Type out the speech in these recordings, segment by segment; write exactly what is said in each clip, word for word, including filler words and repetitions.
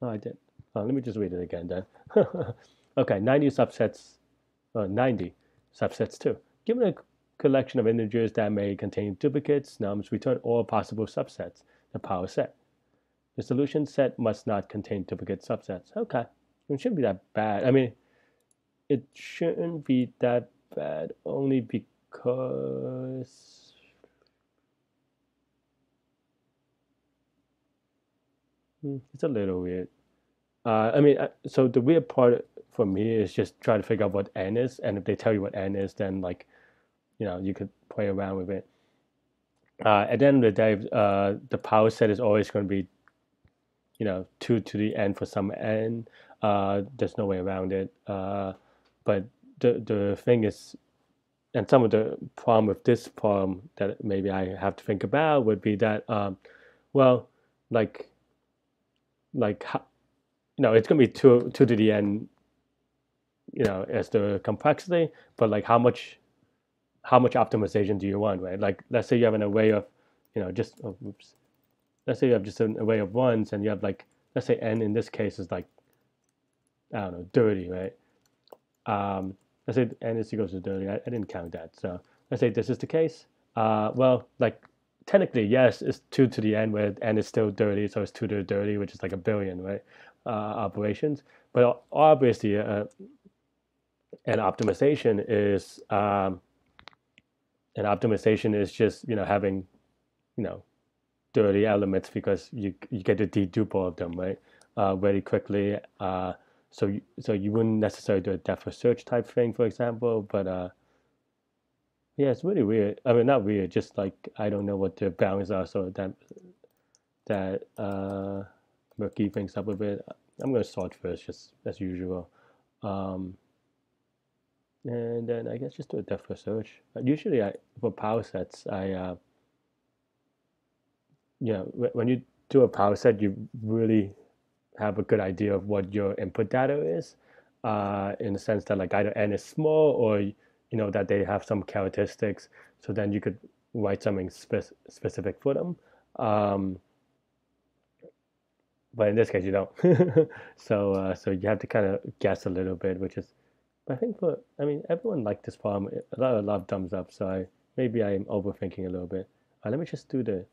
No, I didn't. Oh, let me just read it again then. Okay, ninety subsets, uh, ninety subsets two. Given a collection of integers that may contain duplicates, nums, return all possible subsets, the power set. The solution set must not contain duplicate subsets. Okay, it shouldn't be that bad. I mean, it shouldn't be that bad only because... it's a little weird. Uh, I mean, so the weird part for me is just trying to figure out what n is, and if they tell you what n is, then like, you know, you could play around with it. Uh, at the end of the day, uh, the power set is always going to be, you know, two to the n for some n. Uh, there's no way around it. Uh, but the the thing is, and some of the problem with this problem that maybe I have to think about would be that, um, well, like. Like, you know, it's gonna be two two to the n, you know, as the complexity. But like, how much, how much optimization do you want, right? Like, let's say you have an array of, you know, just oh, oops, let's say you have just an array of ones, and you have like, let's say n in this case is like, I don't know, thirty, right? Um, let's say n is equals to thirty. I, I didn't count that, so let's say this is the case. Uh, well, like. Technically, yes, it's two to the n, where n is still thirty, so it's two to the thirty, which is like a billion, right, uh, operations. But obviously, uh, an optimization is um, an optimization is just, you know, having, you know, thirty elements, because you you get to deduple of them, right, uh, very quickly. Uh, so you, so you wouldn't necessarily do a depth of search type thing, for example, but. Uh, Yeah, it's really weird. I mean, not weird, just like I don't know what the bounds are, so that that uh, murky things up a bit. I'm gonna sort first, just as usual, um, and then I guess just do a depth of search. Usually, I for power sets, I uh, you know, when you do a power set, you really have a good idea of what your input data is, uh, in the sense that like either n is small or you know that they have some characteristics, so then you could write something spe specific for them. Um, but in this case, you don't. so uh, so you have to kind of guess a little bit, which is, I think for I mean everyone liked this problem. A lot, a lot of thumbs up. So I, maybe I'm overthinking a little bit. Uh, let me just do the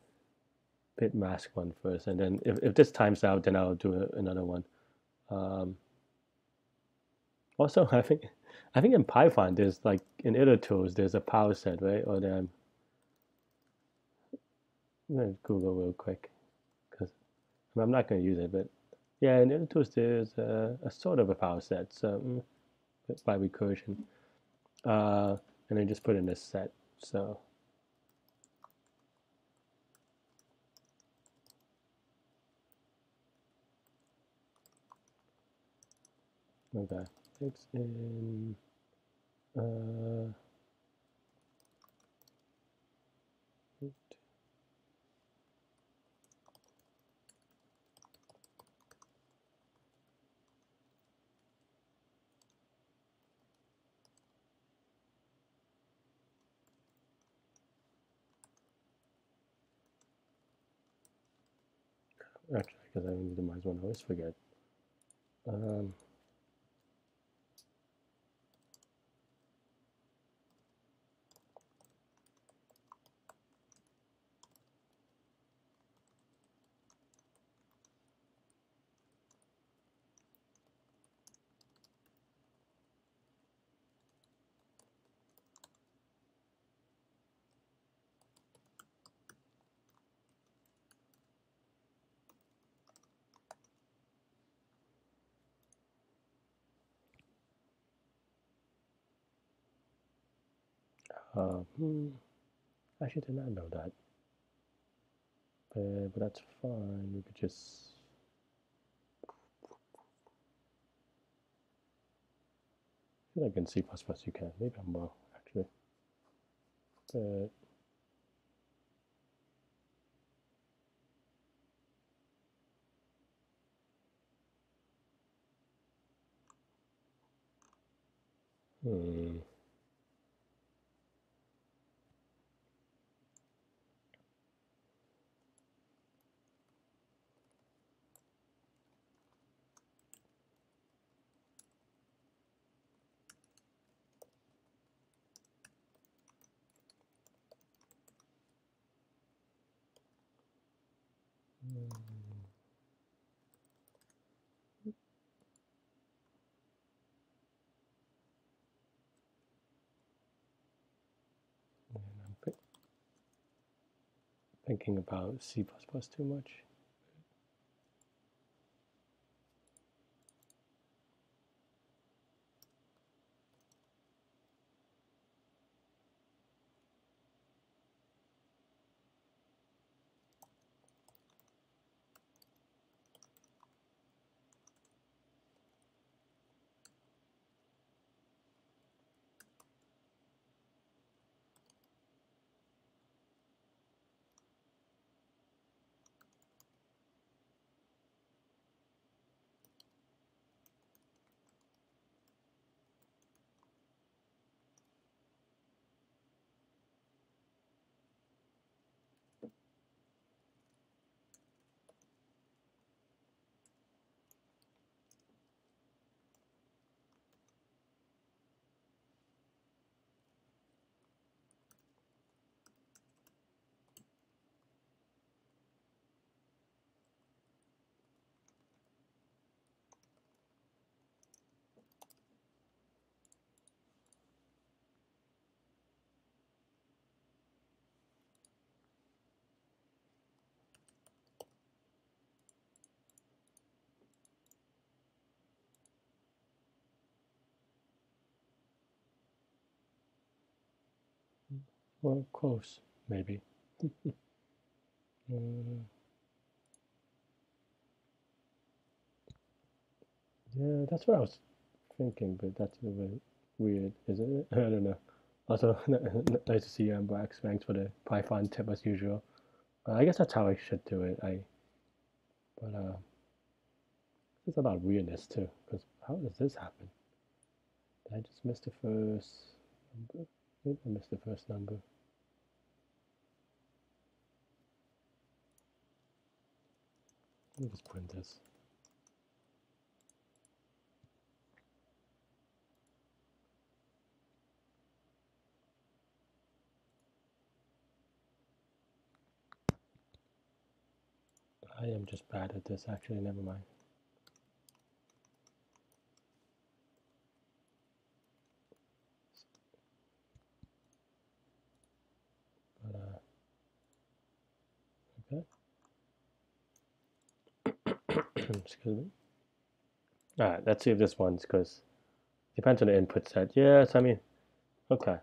bit mask one first, and then if if this times out, then I'll do another one. Um, also, I think. I think in Python there's like in iter tools there's a power set, right? Or then I'm gonna Google real quick because I'm not gonna use it, but yeah, in iter tools there's a, a sort of a power set, so by recursion, uh, and then just put in this set. So okay. It's in uh, eight. Actually, because I minimize one, I always forget. Um, Uh, hmm. Actually, did not know that, but, but that's fine. We could just I feel like in C plus plus you can. Maybe I'm wrong actually. But hmm. Thinking about C plus plus too much. Well, close, maybe. uh, yeah, that's what I was thinking, but that's a bit weird, isn't it? I don't know. Also, nice to see you, Ambrax. Thanks for the Python tip as usual. Uh, I guess that's how I should do it. I, but uh, it's about weirdness too. Because how does this happen? Did I just miss the first number? Maybe I missed the first number. Let me just print this. I am just bad at this, actually, never mind. Excuse me. All right, let's see if this one's, because it depends on the input set. Yes, I mean, okay.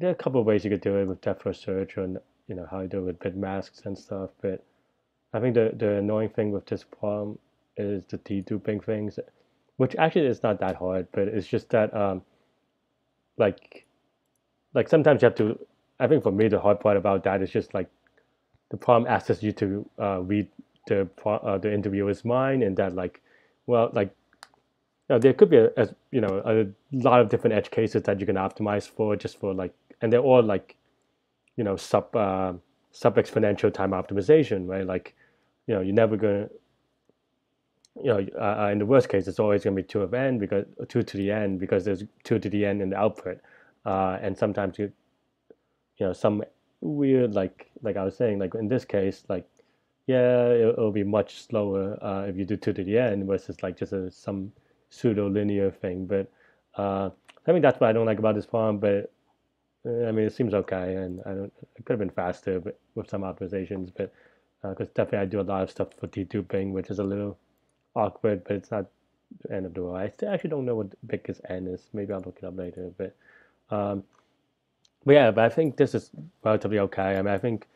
There are a couple of ways you could do it with depth first search, and you know how you do it with bit masks and stuff. But I think the the annoying thing with this problem is the deduping things, which actually is not that hard, but it's just that um, like, like sometimes you have to. I think for me the hard part about that is just like the problem asks you to uh, read the uh, the interviewer's mind, and that like, well, like, you know, there could be a, a you know a lot of different edge cases that you can optimize for, just for like, and they're all like, you know, sub uh, sub exponential time optimization, right? Like, you know, you're never gonna, you know, uh, in the worst case, it's always gonna be two of n because two to the n because there's two to the n in the output, uh, and sometimes you, you know, some weird like like I was saying, like in this case, like. Yeah, it'll be much slower uh, if you do two to the n versus like just a, some pseudo linear thing. But uh, I mean, that's what I don't like about this problem. But uh, I mean, it seems okay, and I don't. It could have been faster, but with some optimizations. But because uh, definitely I do a lot of stuff for deduping, which is a little awkward, but it's not the end of the world. I still actually don't know what the biggest n is. Maybe I'll look it up later. But um, but yeah, but I think this is relatively okay. I mean, I think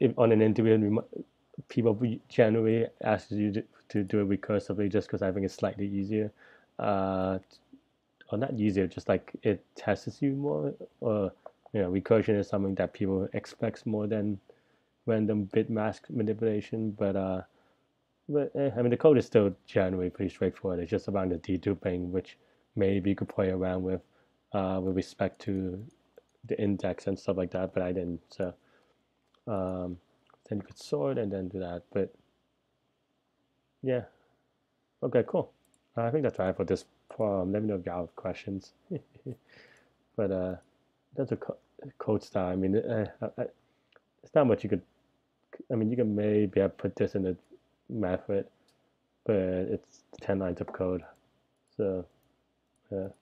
if on an interview. People generally ask you to, to do it recursively just because I think it's slightly easier, uh, or not easier, just like it tests you more. Or you know, recursion is something that people expect more than random bit mask manipulation. But uh, but eh, I mean, the code is still generally pretty straightforward. It's just around the deduping, which maybe you could play around with, uh, with respect to the index and stuff like that. But I didn't, so. Um, Then you could sort and then do that, but yeah, okay, cool. I think that's all for this problem. Let me know if y'all have questions. But uh, that's a co code style. I mean, uh, I, it's not much you could I mean, you can maybe have put this in the math, but it's ten lines of code. So, yeah.